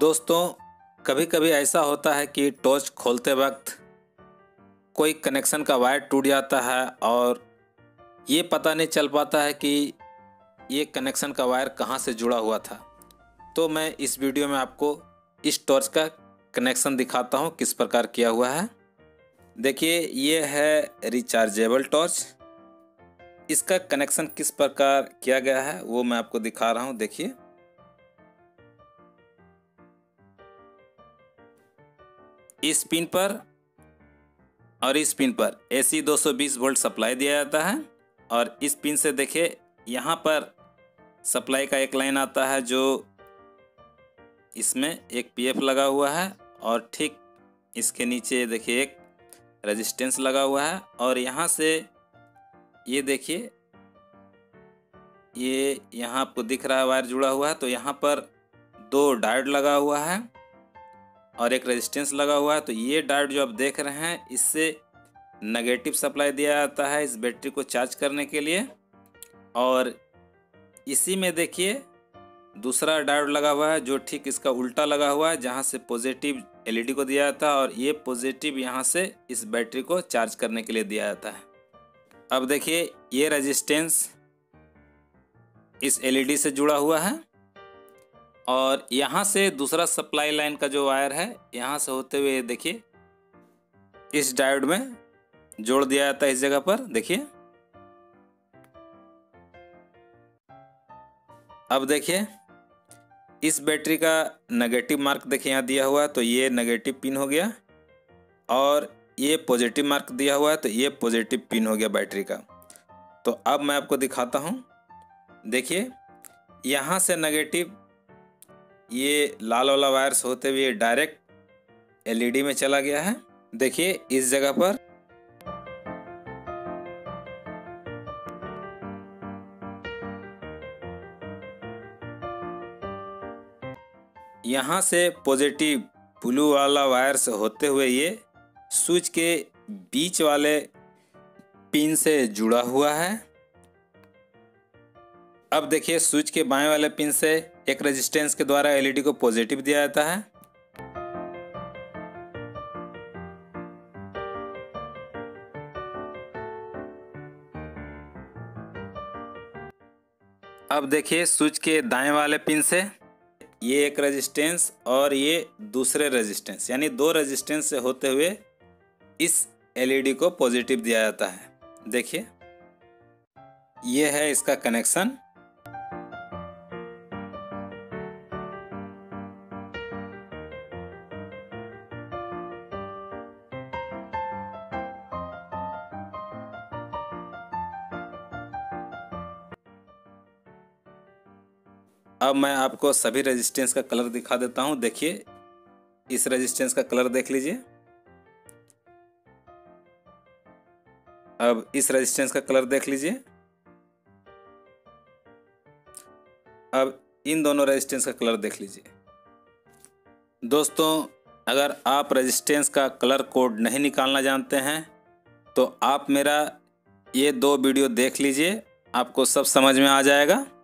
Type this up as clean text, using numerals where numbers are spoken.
दोस्तों कभी कभी ऐसा होता है कि टॉर्च खोलते वक्त कोई कनेक्शन का वायर टूट जाता है और ये पता नहीं चल पाता है कि ये कनेक्शन का वायर कहाँ से जुड़ा हुआ था। तो मैं इस वीडियो में आपको इस टॉर्च का कनेक्शन दिखाता हूँ किस प्रकार किया हुआ है। देखिए ये है रिचार्जेबल टॉर्च, इसका कनेक्शन किस प्रकार किया गया है वो मैं आपको दिखा रहा हूँ। देखिए इस पिन पर और इस पिन पर AC 220 वोल्ट सप्लाई दिया जाता है और इस पिन से देखिए यहाँ पर सप्लाई का एक लाइन आता है जो इसमें एक PF लगा हुआ है और ठीक इसके नीचे देखिए एक रेजिस्टेंस लगा हुआ है और यहाँ से ये देखिए ये यहाँ आपको दिख रहा है वायर जुड़ा हुआ है। तो यहाँ पर 2 डायोड लगा हुआ है और एक रेजिस्टेंस लगा हुआ है। तो ये डायोड जो आप देख रहे हैं इससे नेगेटिव सप्लाई दिया जाता है इस बैटरी को चार्ज करने के लिए। और इसी में देखिए दूसरा डायोड लगा हुआ है जो ठीक इसका उल्टा लगा हुआ है, जहाँ से पॉजिटिव LED को दिया जाता है और ये पॉजिटिव यहाँ से इस बैटरी को चार्ज करने के लिए दिया जाता है। अब देखिए ये रेजिस्टेंस इस LED से जुड़ा हुआ है और यहाँ से दूसरा सप्लाई लाइन का जो वायर है यहाँ से होते हुए देखिए इस डायोड में जोड़ दिया जाता है इस जगह पर। देखिए अब देखिए इस बैटरी का नेगेटिव मार्क देखिए यहाँ दिया हुआ है तो ये नेगेटिव पिन हो गया और ये पॉजिटिव मार्क दिया हुआ है तो ये पॉजिटिव पिन हो गया बैटरी का। तो अब मैं आपको दिखाता हूँ। देखिए यहाँ से नेगेटिव ये लाल वाला वायर्स होते हुए डायरेक्ट LED में चला गया है। देखिए इस जगह पर यहाँ से पॉजिटिव ब्लू वाला वायर्स होते हुए ये स्विच के बीच वाले पिन से जुड़ा हुआ है। अब देखिए स्विच के बाएं वाले पिन से एक रेजिस्टेंस के द्वारा LED को पॉजिटिव दिया जाता है अब देखिए स्विच के दाएं वाले पिन से ये एक रेजिस्टेंस और ये दूसरे रेजिस्टेंस यानी 2 रेजिस्टेंस से होते हुए इस LED को पॉजिटिव दिया जाता है। देखिए ये है इसका कनेक्शन। अब मैं आपको सभी रेजिस्टेंस का कलर दिखा देता हूं। देखिए इस रेजिस्टेंस का कलर देख लीजिए। अब इस रेजिस्टेंस का कलर देख लीजिए। अब इन दोनों रेजिस्टेंस का कलर देख लीजिए। दोस्तों अगर आप रेजिस्टेंस का कलर कोड नहीं निकालना जानते हैं तो आप मेरा ये 2 वीडियो देख लीजिए, आपको सब समझ में आ जाएगा।